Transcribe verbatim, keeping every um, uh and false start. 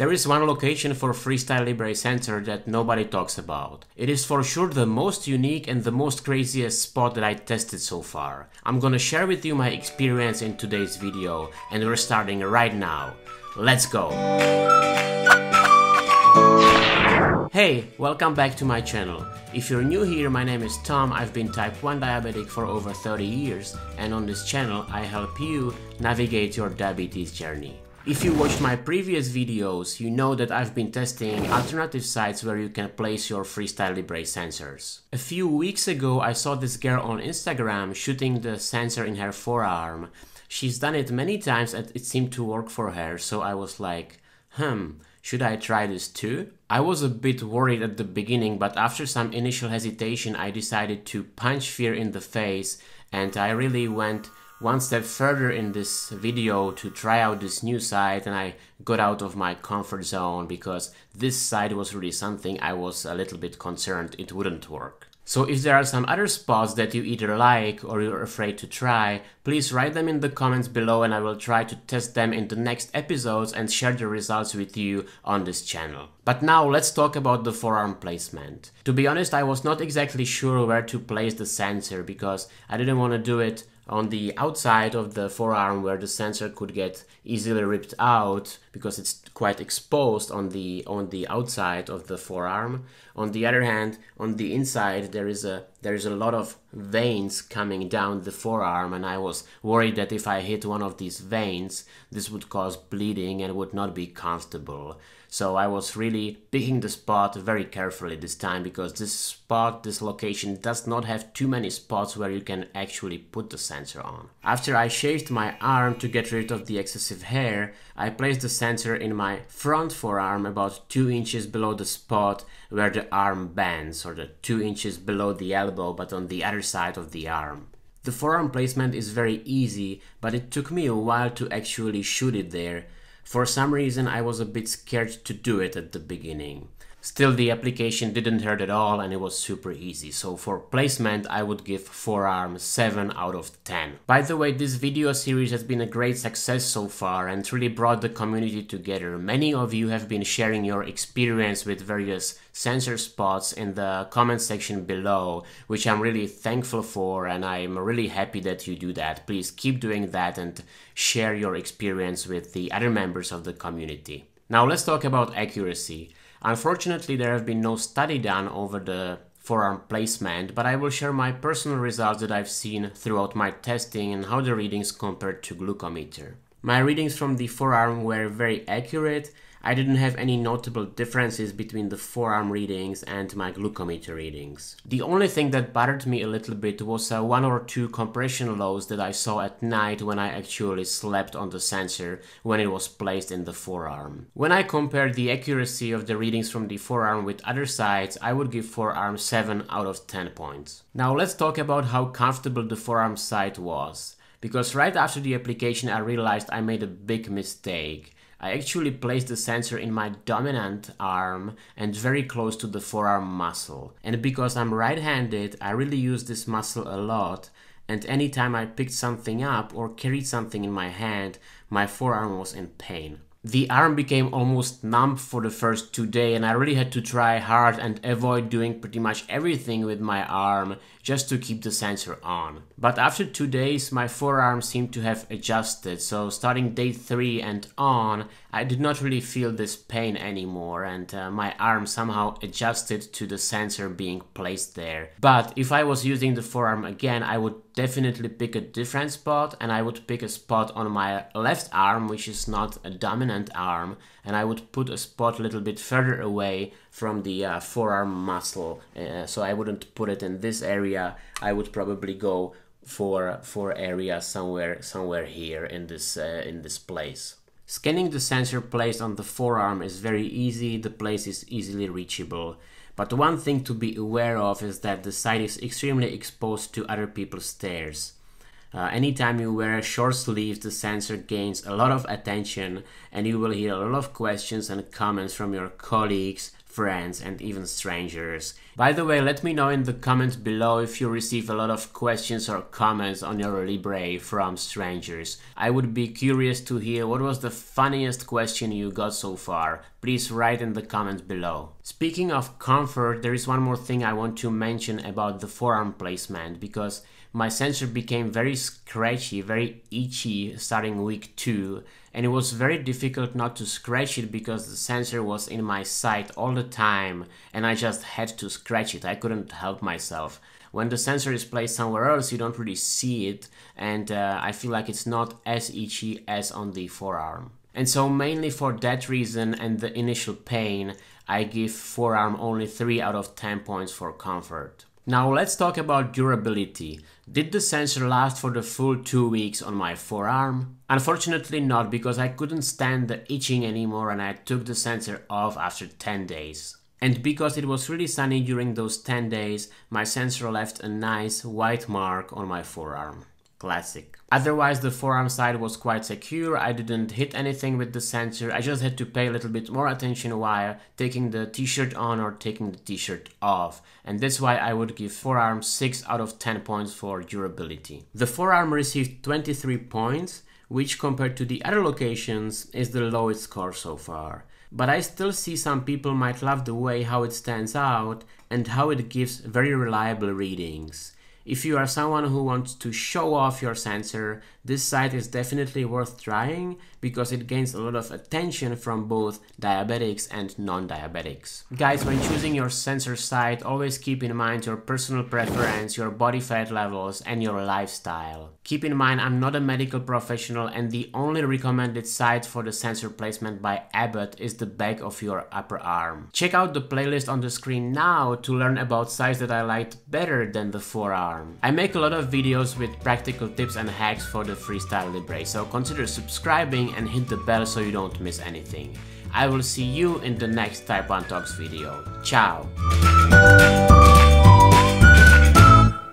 There is one location for FreeStyle Libre sensor that nobody talks about. It is for sure the most unique and the most craziest spot that I tested so far. I'm gonna share with you my experience in today's video, and we're starting right now. Let's go! Hey, welcome back to my channel. If you're new here, my name is Tom, I've been type one diabetic for over thirty years, and on this channel I help you navigate your diabetes journey. If you watched my previous videos, you know that I've been testing alternative sites where you can place your FreeStyle Libre sensors. A few weeks ago I saw this girl on Instagram shooting the sensor in her forearm. She's done it many times and it seemed to work for her, so I was like, hmm, should I try this too? I was a bit worried at the beginning, but after some initial hesitation I decided to punch fear in the face, and I really went one step further in this video to try out this new site, and I got out of my comfort zone because this site was really something I was a little bit concerned it wouldn't work. So if there are some other spots that you either like or you're afraid to try, please write them in the comments below and I will try to test them in the next episodes and share the results with you on this channel. But now let's talk about the forearm placement. To be honest, I was not exactly sure where to place the sensor because I didn't want to do it on the outside of the forearm where the sensor could get easily ripped out because it's quite exposed on the on the outside of the forearm. On the other hand, on the inside there is a there is a lot of veins coming down the forearm, and I was worried that if I hit one of these veins this would cause bleeding and would not be comfortable. So I was really picking the spot very carefully this time because this spot, this location does not have too many spots where you can actually put the sensor on. After I shaved my arm to get rid of the excessive hair, I placed the sensor in my front forearm about two inches below the spot where the arm bends, or the two inches below the elbow but on the other side of the arm. The forearm placement is very easy, but it took me a while to actually shoot it there. For some reason I was a bit scared to do it at the beginning. Still, the application didn't hurt at all and it was super easy. So for placement I would give forearm seven out of ten. By the way, this video series has been a great success so far and really brought the community together. Many of you have been sharing your experience with various sensor spots in the comment section below, which I'm really thankful for, and I'm really happy that you do that. Please keep doing that and share your experience with the other members of the community. Now let's talk about accuracy. Unfortunately, there have been no study done over the forearm placement, but I will share my personal results that I've seen throughout my testing and how the readings compared to glucometer. My readings from the forearm were very accurate. I didn't have any notable differences between the forearm readings and my glucometer readings. The only thing that bothered me a little bit was uh, one or two compression lows that I saw at night when I actually slept on the sensor when it was placed in the forearm. When I compared the accuracy of the readings from the forearm with other sites, I would give forearm seven out of ten points. Now let's talk about how comfortable the forearm site was, because right after the application I realized I made a big mistake. I actually placed the sensor in my dominant arm and very close to the forearm muscle. And because I'm right-handed, I really use this muscle a lot, and anytime I picked something up or carried something in my hand, my forearm was in pain. The arm became almost numb for the first two days, and I really had to try hard and avoid doing pretty much everything with my arm just to keep the sensor on. But after two days my forearm seemed to have adjusted, so starting day three and on I did not really feel this pain anymore, and uh, my arm somehow adjusted to the sensor being placed there. But if I was using the forearm again, I would definitely pick a different spot, and I would pick a spot on my left arm which is not a dominant arm, and I would put a spot a little bit further away from the uh, forearm muscle, uh, so I wouldn't put it in this area. I would probably go for for area somewhere somewhere here in this uh, in this place. Scanning the sensor placed on the forearm is very easy, the place is easily reachable. But one thing to be aware of is that the site is extremely exposed to other people's stares. Uh, anytime you wear short sleeves, the sensor gains a lot of attention, and you will hear a lot of questions and comments from your colleagues, friends, and even strangers. By the way, let me know in the comments below if you receive a lot of questions or comments on your Libre from strangers. I would be curious to hear what was the funniest question you got so far. Please write in the comments below. Speaking of comfort, there is one more thing I want to mention about the forearm placement, because my sensor became very scratchy, very itchy starting week two, and it was very difficult not to scratch it because the sensor was in my sight all the time and I just had to scratch it. I couldn't help myself. When the sensor is placed somewhere else, you don't really see it, and uh, I feel like it's not as itchy as on the forearm. And so mainly for that reason and the initial pain, I give forearm only three out of ten points for comfort. Now let's talk about durability. Did the sensor last for the full two weeks on my forearm? Unfortunately not, because I couldn't stand the itching anymore and I took the sensor off after ten days. And because it was really sunny during those ten days, my sensor left a nice white mark on my forearm. Classic. Otherwise, the forearm side was quite secure. I didn't hit anything with the sensor. I just had to pay a little bit more attention while taking the t-shirt on or taking the t-shirt off. And that's why I would give forearm six out of ten points for durability. The forearm received twenty-three points, which compared to the other locations is the lowest score so far. But I still see some people might love the way how it stands out and how it gives very reliable readings. If you are someone who wants to show off your sensor, this side is definitely worth trying because it gains a lot of attention from both diabetics and non-diabetics. Guys, when choosing your sensor site, always keep in mind your personal preference, your body fat levels, and your lifestyle. Keep in mind, I'm not a medical professional, and the only recommended site for the sensor placement by Abbott is the back of your upper arm. Check out the playlist on the screen now to learn about sites that I liked better than the forearm. I make a lot of videos with practical tips and hacks for the FreeStyle Libre, so consider subscribing and hit the bell so you don't miss anything. I will see you in the next Type One Talks video. Ciao!